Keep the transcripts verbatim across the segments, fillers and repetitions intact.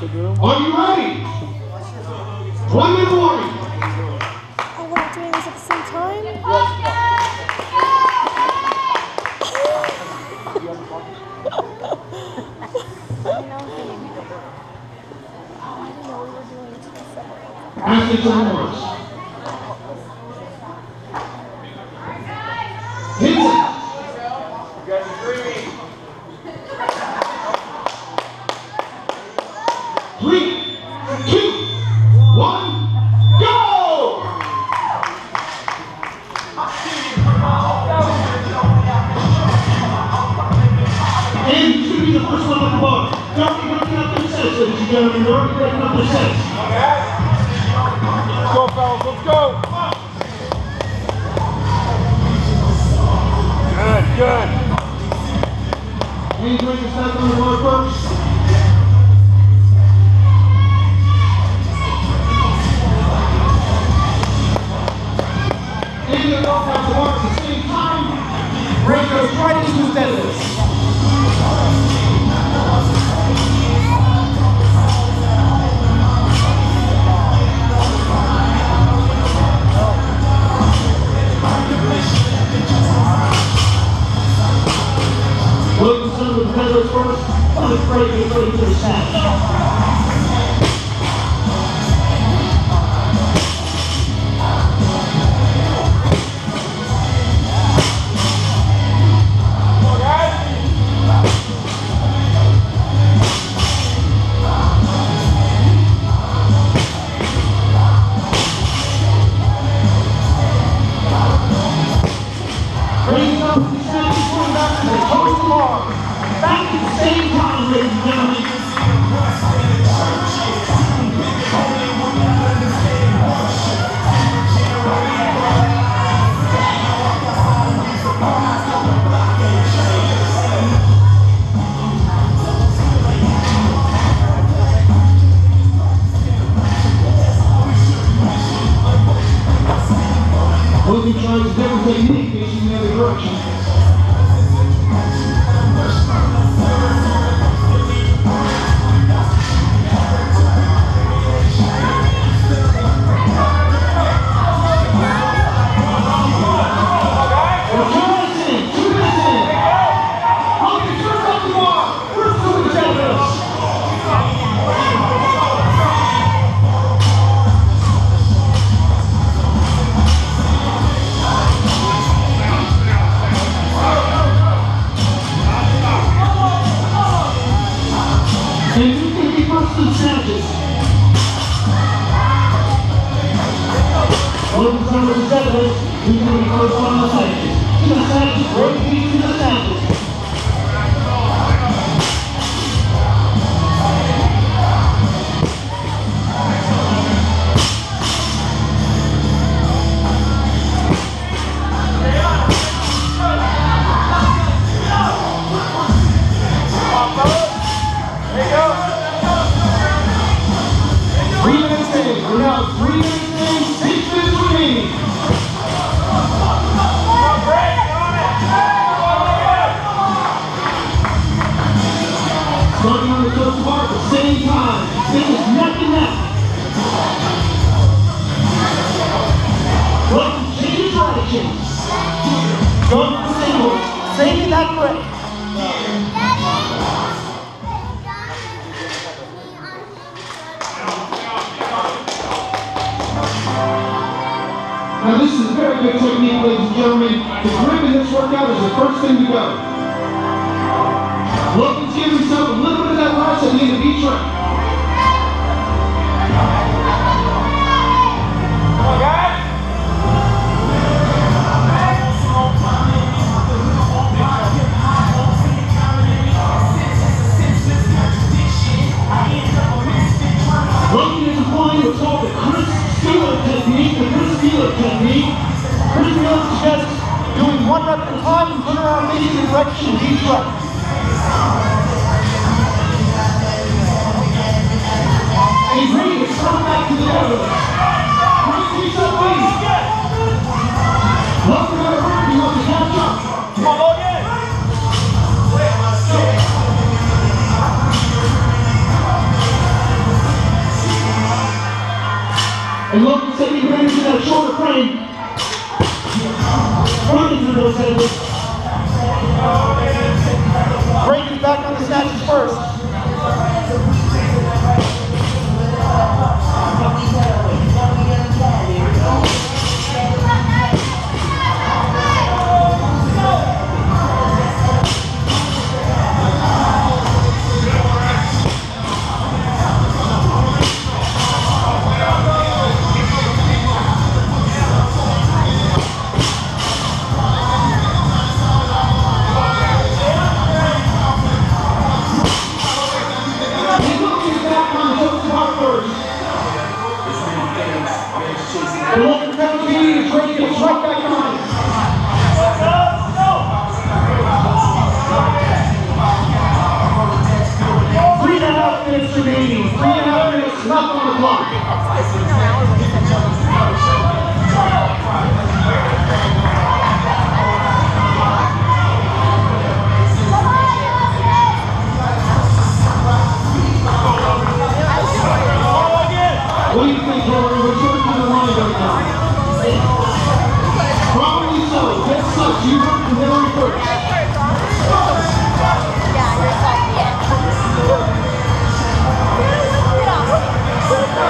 Are you ready? One and forty. Are we doing this at the same time? I didn't know we were doing it together. Ashley Thomas. Direction, each left. and local city brings in a shorter frame. Running through those edges. Breaking back on the snatches first.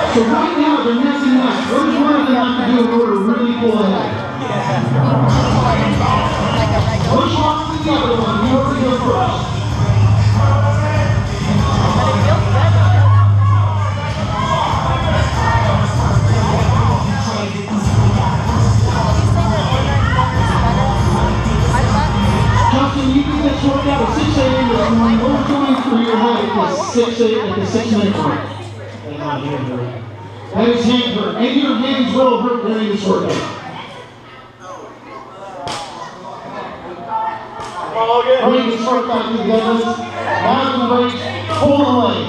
So right now, they're messing up. We're just working out to do in order to really pull ahead. Push off to the other one. You already go first. Justin, you can get short out at six a m this morning. We're going for your height at the six minute mark. That is hampered, and your hands will hurt during this workout. Bring the short back to the others, down the weight, pull away.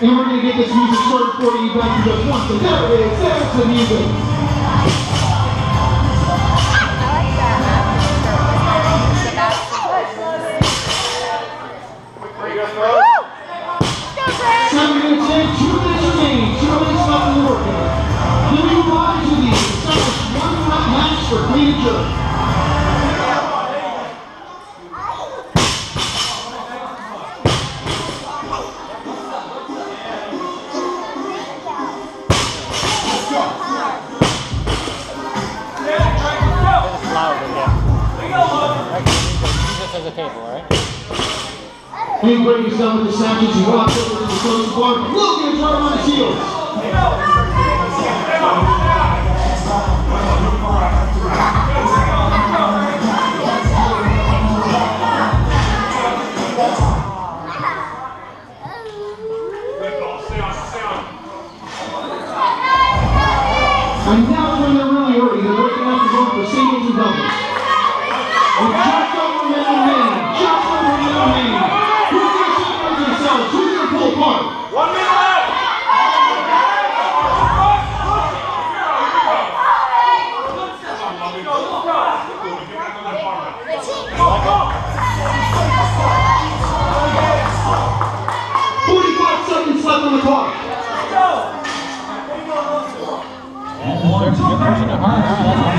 And we're going to get this music started for you back to just once. So there it is, that's the music. You break yourself with the snatches, you rock over to the closest bar, look and turn on the shields. And now when they're really hurting, they're breaking out the zone for singles and doubles. And just over middle man, just over middle man. One minute left! forty-five seconds left on the clock. Thank you.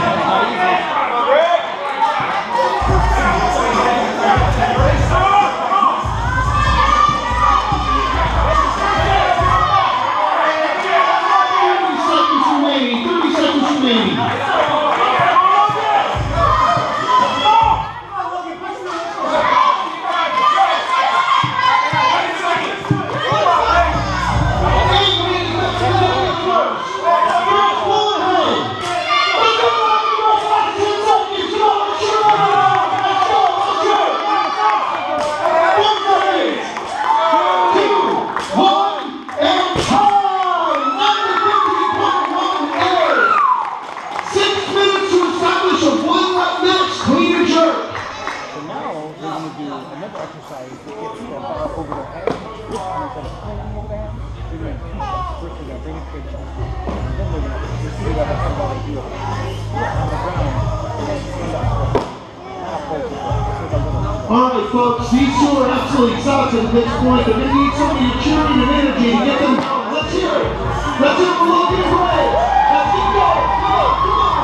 Alright folks, these two are absolutely exhausted at this point, but they need somebody to cheer them and energy and get them going. Let's hear it. Let's hear it for Logan Ray. Let's get going. Come on, come on.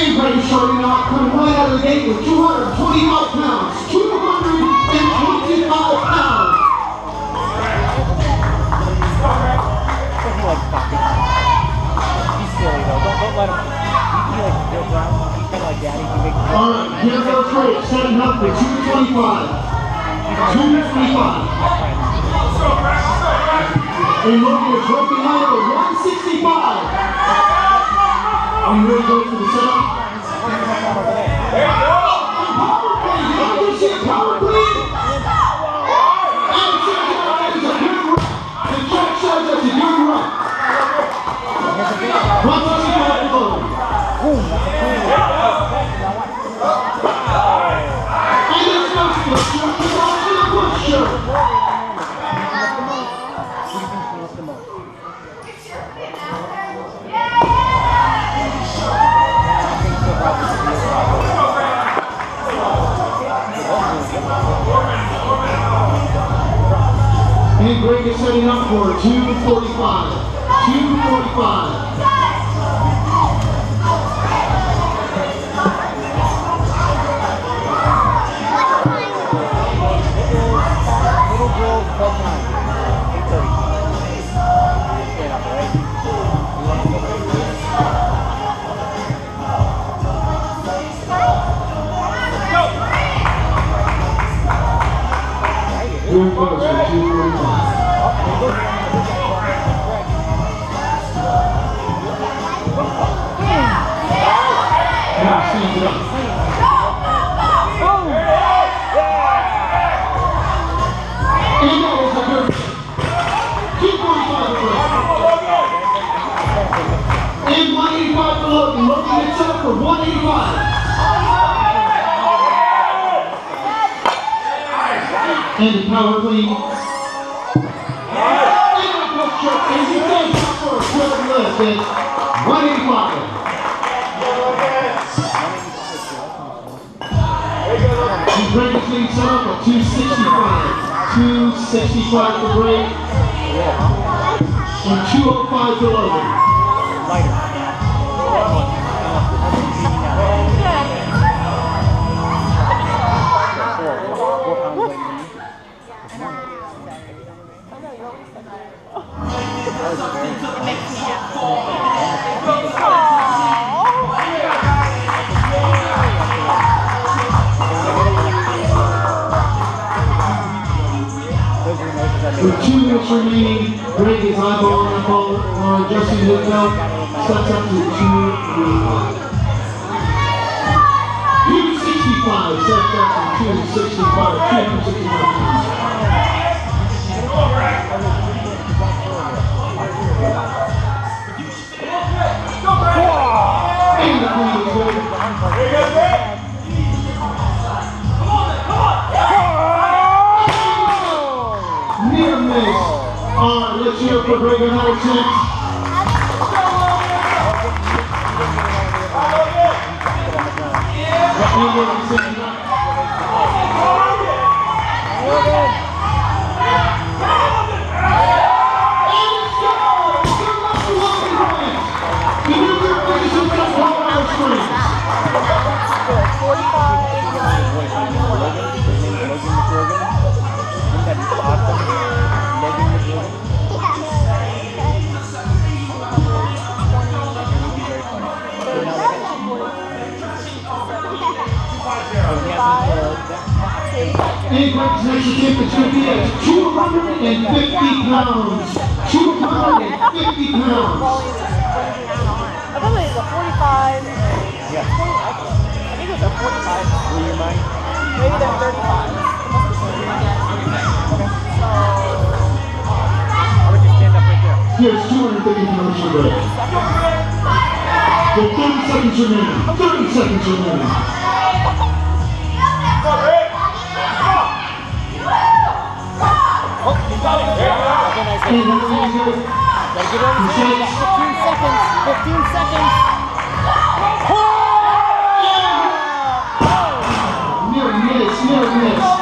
Anybody starting off coming right out of the gate with two hundred twenty-five pounds. two hundred twenty-five pounds. He's silly though. Don't, don't let him. He like Bill Brown. He's kind of like Daddy. He makes. All right, here's our trade. Setting up with two twenty-five. two twenty-five. And look, you're dropping out at one sixty-five. Are you ready to go for the setup? There you go! And power play! You know this shit? Power play! And Jack says that's a good run! And Jack says that's a good run! One touching back to goal! And there's no pusher! There's also a pusher! And Greg is setting up for two forty-five. two forty-five. Here it goes for two forty-five. And power play. Yeah. And the truck is he does not for a twelve left at one eighty-five. He previously set up at two sixty-five. two sixty-five for Bray. And two oh five for Logan. Lighter. With two minutes remaining, Greg is eyeball on the ball on Justin Whitwell, sets up to two sixty-five. two sixty-five, sets up to two sixty-five, two sixty-five. And the Alright, let's hear it for Greg and Alex. And Greg's next attempt is going to be at two hundred fifty pounds. two hundred fifty pounds. I thought it was a forty-five. Yeah. I think it was a forty-five. Maybe they're thirty-five. Here's two hundred thirty pounds to go. With thirty seconds remaining. thirty seconds remaining. And the laser. fifteen seconds. fifteen seconds. Oh! Yeah! Near miss. Near miss.